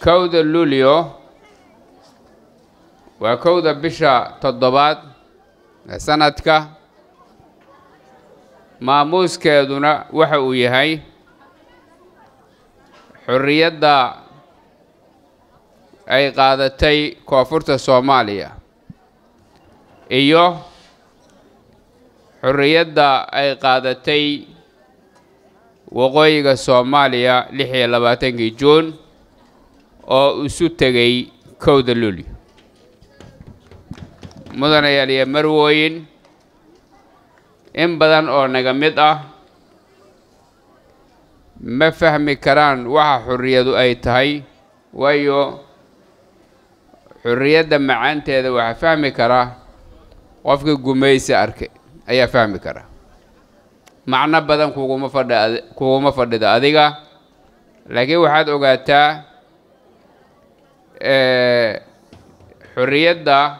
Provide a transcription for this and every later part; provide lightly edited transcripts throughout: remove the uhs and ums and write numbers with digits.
كودا لوليو وكودا بشا تضباط سندك ماموس كادونا وحو يهي حرية أي قادتي كوفرت الصومالية إيوه حرية أي قادتي وقويق الصومالية لحي لباتنجي جون أو أسوتغي كود اللولي مدن يالي مروين إن بدن أو نغمد ما فهم كران وحا حرية أي تهي وأيو حرية معانته هذا وحا فهم كرا وفق قميس أركي أي فهم كرا معنى بدن كوغوما فرد أذيغا لكن واحد أغاتا حرية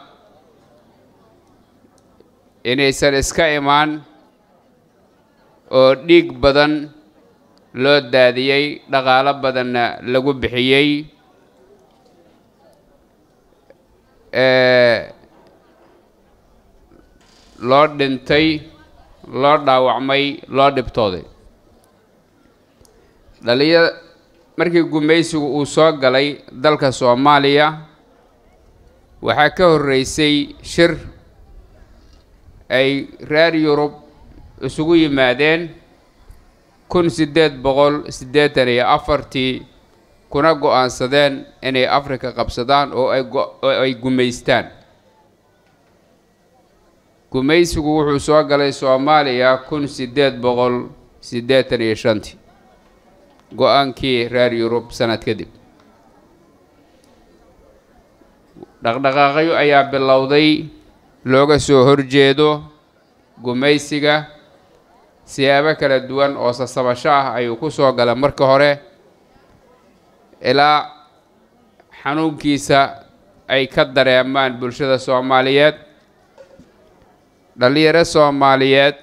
إني سرسكا إمان أو ديك بدن لو داديي لغالب بدن لغو بحيي لو دنتي لو داوعمي لو دبتودي داليا مركي قميسو وصوغ غالي دالكا صوماليا وحاكاو الرئيسي شر أي رار يوروب اسوغي مادين كن سدات بغول سداتن اي أفرتي كنا قو أنسدان إن اي أفريكا قبصدان أو اي قميستان قميسوغو وحو سواغالي سواماليا كن سدات بغول سداتن اي شانتي قو أنكي رار يوروب سنة كدب دغدغاغيو أيا باللوضي looga soo horjeedo gumaysiga siyaabo kala duwan oo sababasho ah ayuu ku soo galay marka hore ilaa xanuunkiisa ay ka dareemaan bulshada Soomaaliyeed dhalinyaro Soomaaliyeed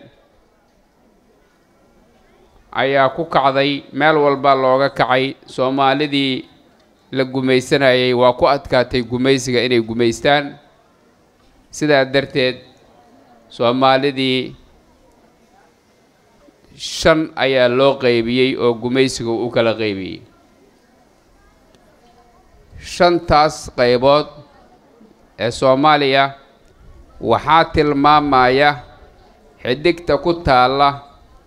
ayaa ku kacday meel walba looga kacay Soomaalidii la gumaysanayay waa ku adkaatay gumaysiga inay gumaystaan سيدا درتيد Soomaalidii shan ayaa loo qaybiyay oo gumaysiga u kala qaybiyay shantaas qaybood ee Soomaaliya waxaa tilmaamaya xidigta ku taala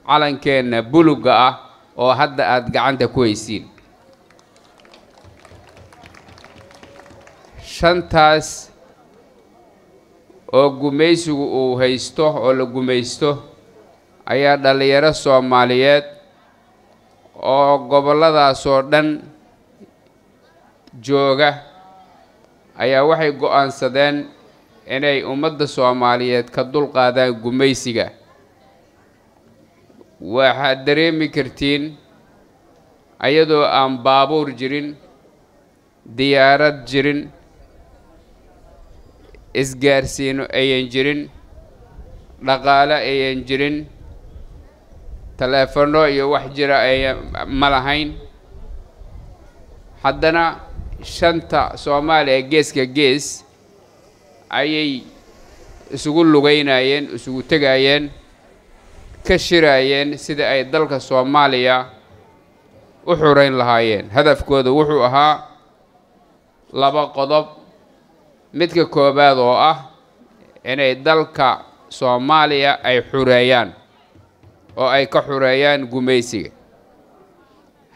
calankeena buluga ah oo hadda aad gacanta ku haysiin shantaas oo gumaysigu uu haysto oo la gumaysto ayaa dhalinyaro Soomaaliyeed oo goboladaas oo dhan jooga ayaa waxay go'aansadeen inay ummadda Soomaaliyeed ka dul qaadaan gumaysiga waxaad dareemi kartiin ayadoo aan baabuur jirin diyaarad jirin isgaarsiino ayan jirin dhaqaale ayan jirin telefoon iyo wax jira ay ma lahayn haddana shanta Soomaaliya geeska gees ayay isugu lugaynayeen isugu tagayeen ka shirayeen sida ay dalka Soomaaliya u xoreyn lahaayeen hadafkooda wuxuu ahaa laba qodob midka koobaad oo ah inay dalka Soomaaliya ay xureeyaan oo ay ka xureeyaan gumaysiga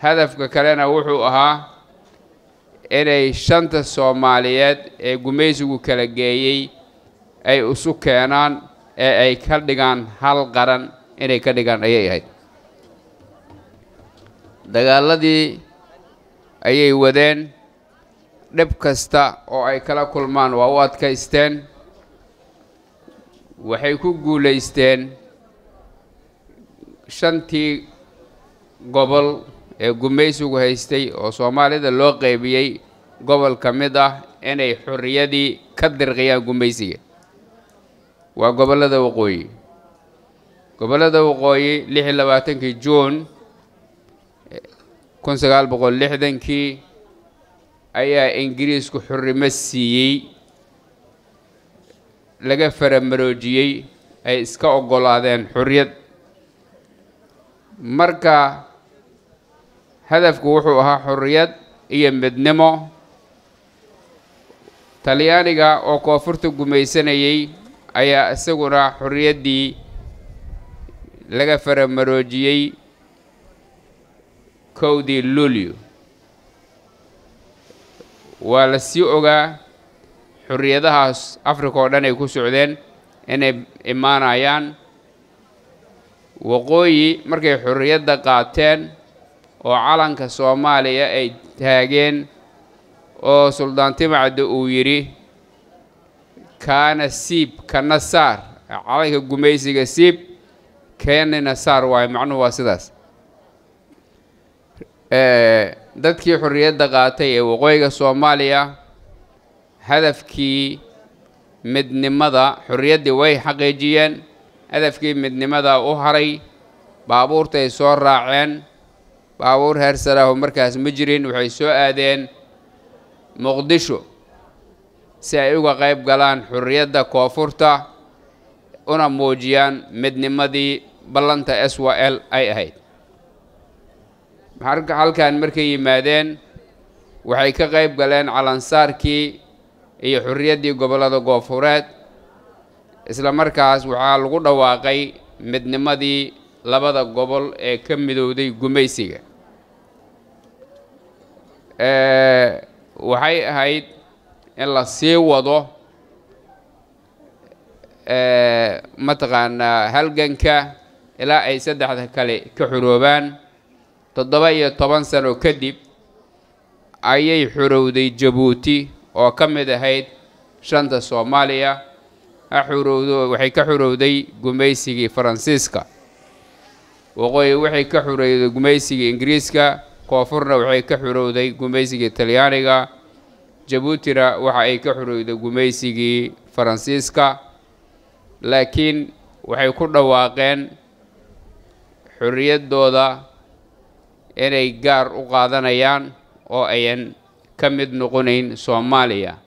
hadafka kalena wuxuu ahaa inay shanta Soomaaliyeed ee gumaysigu kala geeyay ay isu keenaan ee ay ka dhigaan hal qaran inay ka dhigaan ayay ahayd dagaaladii ayay wadeen dhib kasta oo ay kala kulmaan waa u adkaysteen waxay ku guuleysteen shantii gobol ee gumaysigu haystay oo Soomaalida loo qaybiyay gobol ka mid ah inay xurriyadii ka dirqiyaan gumaysiga waa gobolada waqooyi Juun 1960 kii ayaa ingiriisku xurrimo siiyay laga faramaroojiyay ay iska ogolaadeen xurriyad marka hadafku wuxuu ahaa xurriyad iyo midnimo Talyaaniga oo koonfurta gumaysanayay ayaa isaguna xurriyadii laga faramaroojiyay koodii Luulyo ولا سيوغا حريتها أفريقيا ودنيا كوسودان إن إيمانيان وقوي مركي حرية دقاتين وعلن كصوماليا أي تاجين أو سلطان تبعد أويري كان سيب كان نصار عليك الجميسي كسيب كان نصار ومعنه واسداس dadkii xurriyadda qaatay ee waqooyiga Soomaaliya hadafkii midnimada xurriyadii way xaqiijiyeen hadafkii midnimada u haray baabuurta ay soo raaceen baabuur heersara oo markaas ma jirin waxay soo aadeen Muqdisho si ay uga qayb galaan xurriyadda koonfurta una muujiyaan midnimadii ballanta SWL ay ahayd halkaan markay yimaadeen waxay ka qayb galeen calansaarkii iyo xurriyadii gobolada goofureed isla markaas waxaa lagu dhawaaqay midnimadii labada gobol ee ka midowday gumaysiga waxay ahayd in la sii wado mataqaanaa halganka ilaa ay saddexda kale ka xuroobaan تضبيع طبعاً سنو كدب أي حرودي جبوتي أو كم دهيت شنطة سوماليا أحرودو وحي كحرودي جميسي فرانسيسكا وغوي وحي كحرودي جميسي إنجليسكا كوفرنا وحي كحرودي جميسي تليانيكا جبوتي را وحي كحرودي جميسي فرانسيسكا لكن وحي كنا واقعين حرية دودا inay gaar u qaadanayaan oo ayan ka mid noqonayn Soomaaliya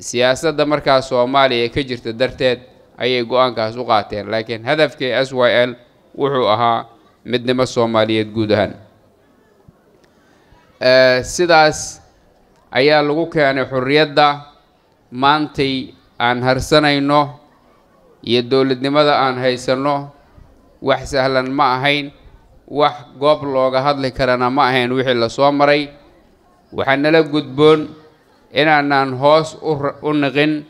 siyaasadda marka Soomaaliya ka jirta darteed ayay go'aankaas u qaateen laakiin hadafkii SWL wuxuu ahaa midnimo Soomaaliyeed guud ahaan sidaas ayaa lagu keenay xurriyadda maantay aan harsanayno iyo dawladnimada aan haysanno wax sahlan ma ahayn wax goob looga hadli karana ma ahayn wixii la soo maray waxaan la gudboon inaan hoos u niqin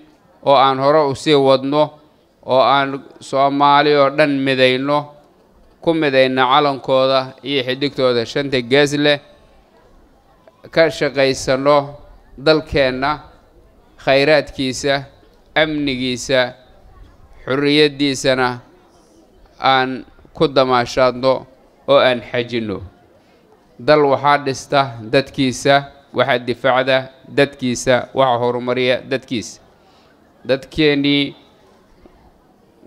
oo aan hore u sii wadno oo aan Soomaaliya oo dhan midayno ku midayna calankooda iyo xidigtooda shanta gaas leh ka shaqaysano dalkeena khayraadkiisa amnigiisa xurriyadiisana aan ku damaashaadno وأن حجنو دل واحد استه دت كيسة واحد دفاع ده دت كيسة وعهور مريا دت كيس دت كيني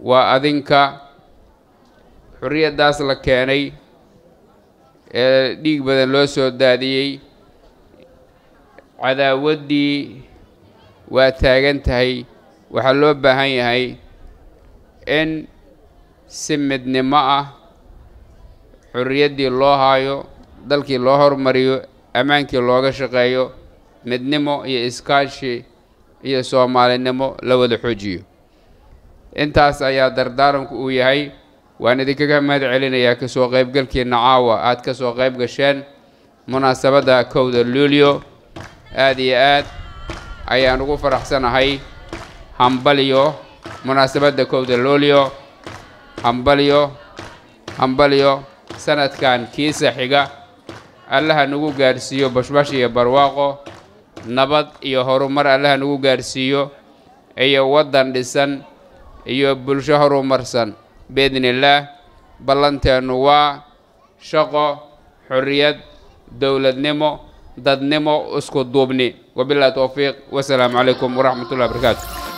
وأذنك حرية داس لكاني ديك بدل لوسو دادي عذا ودي وتاجنت هاي وحلو بهاي هاي إن سمدني معه حريتي الله هايو دلكي الله هرمريو أمانكي الله شقيو مدنمو يا إسكاشي يا سومال نمو لو الحجيو انتاس يا دردارم كوي هاي وانا ديكا كماد علينا يا كسو غيب قلكي نعاوة آت كسو غيب قشان مناسبة دا كود اللوليو آدي آد أيا نقو فرحسن هاي همبليو مناسبة دا كود اللوليو همبليو همبليو سنة كان كيسة حقا الله نقو قارسيو بشباشي برواقو نبض إيو هرومر الله نقو قارسيو إيو ودن لسن إيو بلش هرومر سن بإذن الله بلانتا نوا شقو حرية دولة نمو ضد نمو اسكو دوبني وبالله توفيق والسلام عليكم ورحمة الله وبركاته